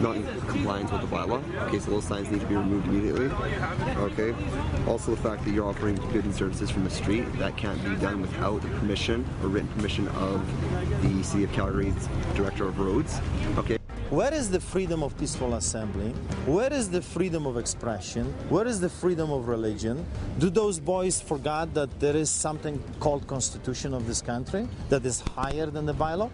not in compliance with the bylaw. Okay, so those signs need to be removed immediately. Okay. Also, the fact that you're offering goods and services from the street, that can't be done without the permission or written permission of the City of Calgary's Director of Roads. Okay. Where is the freedom of peaceful assembly? Where is the freedom of expression? Where is the freedom of religion? Do those boys forget that there is something called Constitution of this country that is higher than the bylaw?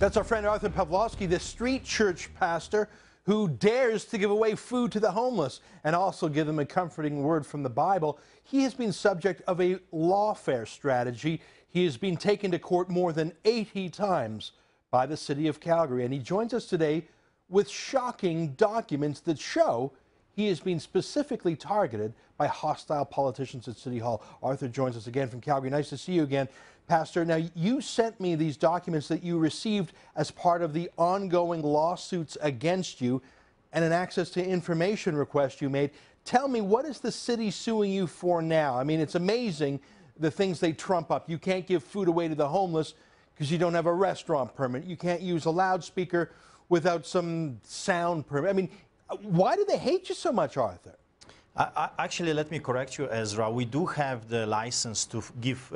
That's our friend Artur Pawlowski, the Street Church pastor who dares to give away food to the homeless and also give them a comforting word from the Bible. He has been subject of a lawfare strategy. He has been taken to court more than 80 times by the City of Calgary, and he joins us today with shocking documents that show he is being specifically targeted by hostile politicians at City Hall. Artur joins us again from Calgary. Nice to see you again, Pastor. Now, you sent me these documents that you received as part of the ongoing lawsuits against you and an access to information request you made. Tell me, what is the city suing you for now? I mean, it's amazing the things they trump up. You can't give food away to the homeless because you don't have a restaurant permit. You can't use a loudspeaker without some sound permit. I mean, why do they hate you so much, Artur? Actually, let me correct you, Ezra. We do have the license to give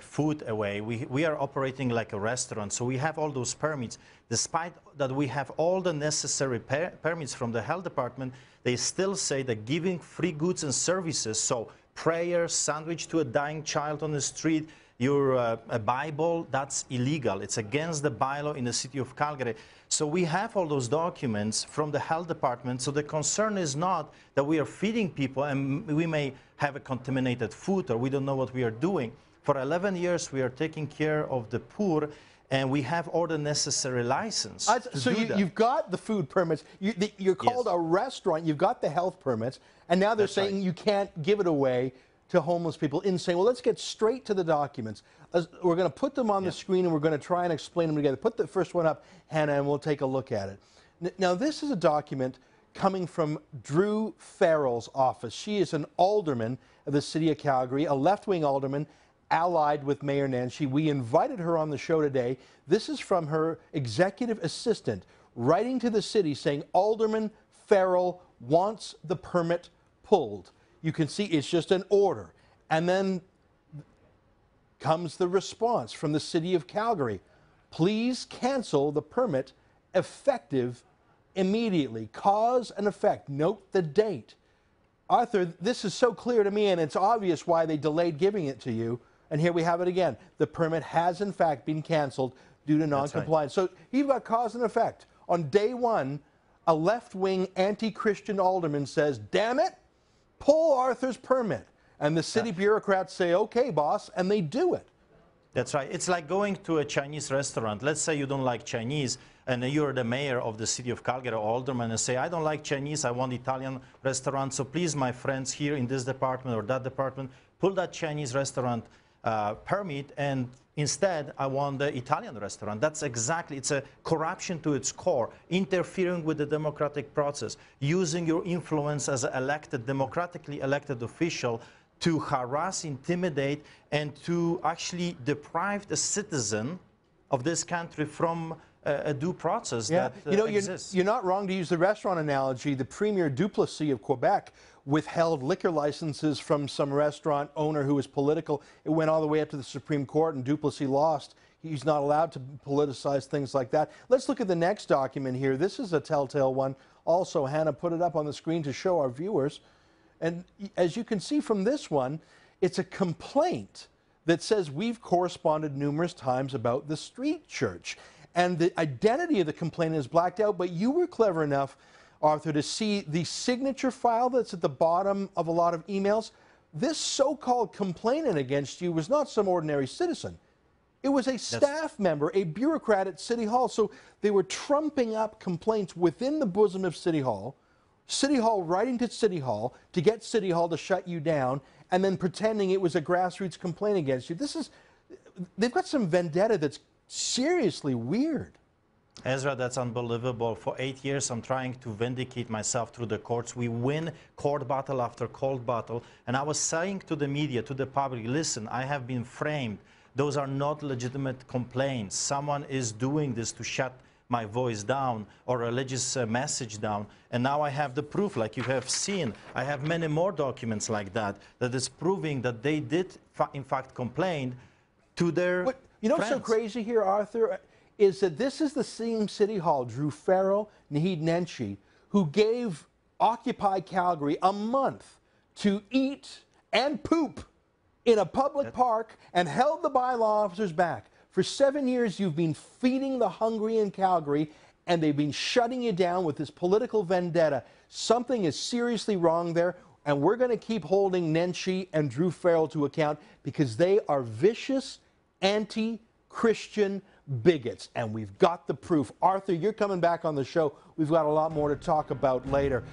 food away. We are operating like a restaurant, so we have all those permits. Despite that we have all the necessary permits from the health department, they still say that giving free goods and services, so prayer, sandwich to a dying child on the street, a Bible, that's illegal. It's against the bylaw in the City of Calgary. So we have all those documents from the health department. So the concern is not that we are feeding people and we may have a contaminated food or we don't know what we are doing. For 11 years, we are taking care of the poor and we have all the necessary license. So you've got the food permits. You're called yes. A restaurant. You've got the health permits. And now they're saying right. You can't give it away to homeless people, insane. Well, let's get straight to the documents. We're going to put them on the screen, and we're going to try and explain them together. Put the first one up, Hannah, and we'll take a look at it. Now, this is a document coming from Druh Farrell's office. She is an alderman of the City of Calgary, a left-wing alderman allied with Mayor Nenshi. We invited her on the show today. This is from her executive assistant writing to the city saying, Alderman Farrell wants the permit pulled. You can see it's just an order. And then comes the response from the City of Calgary. Please cancel the permit effective immediately. Cause and effect. Note the date. Artur, this is so clear to me, and it's obvious why they delayed giving it to you. And here we have it again. The permit has, in fact, been canceled due to non-compliance. Right. So you've got cause and effect. On day one, a left-wing anti-Christian alderman says, damn it, pull Arthur's permit, and the city bureaucrats say, okay, boss, and they do it. That's right. It's like going to a Chinese restaurant. Let's say you don't like Chinese, and you're the mayor of the City of Calgary, alderman, and say, I don't like Chinese, I want Italian restaurant, so please, my friends here in this department or that department, pull that Chinese restaurant permit, and instead, I want the Italian restaurant. That's exactly, it's a corruption to its core, interfering with the democratic process, using your influence as an elected, democratically elected official to harass, intimidate, and to actually deprive the citizen of this country from a due process that exists. You're not wrong to use the restaurant analogy. The Premier Duplessis of Quebec withheld liquor licenses from some restaurant owner who was political. It went all the way up to the Supreme Court, and Duplessis lost. He's not allowed to politicize things like that. Let's look at the next document here. This is a telltale one. Also, Hannah put it up on the screen to show our viewers. And as you can see from this one, it's a complaint that says we've corresponded numerous times about the Street Church. And the identity of the complainant is blacked out, but you were clever enough, Artur, to see the signature file that's at the bottom of a lot of emails. This so-called complainant against you was not some ordinary citizen. It was a staff member, a bureaucrat at City Hall. So they were trumping up complaints within the bosom of City Hall, writing to City Hall to get City Hall to shut you down, and then pretending it was a grassroots complaint against you. This is, they've got some vendetta that's seriously weird. Ezra, that's unbelievable. For 8 years, I'm trying to vindicate myself through the courts. We win court battle after court battle. And I was saying to the media, to the public, listen, I have been framed. Those are not legitimate complaints. Someone is doing this to shut my voice down or religious message down. And now I have the proof, like you have seen. I have many more documents like that, that is proving that they did, in fact, complain to their friends. You know what's so crazy here, Arthur, is that this is the same City Hall, Druh Farrell, Naheed Nenshi, who gave Occupy Calgary a month to eat and poop in a public park and held the bylaw officers back. For 7 years, you've been feeding the hungry in Calgary, and they've been shutting you down with this political vendetta. Something is seriously wrong there, and we're going to keep holding Nenshi and Druh Farrell to account because they are vicious, anti-Christian bigots, and we've got the proof. Arthur, you're coming back on the show. We've got a lot more to talk about later.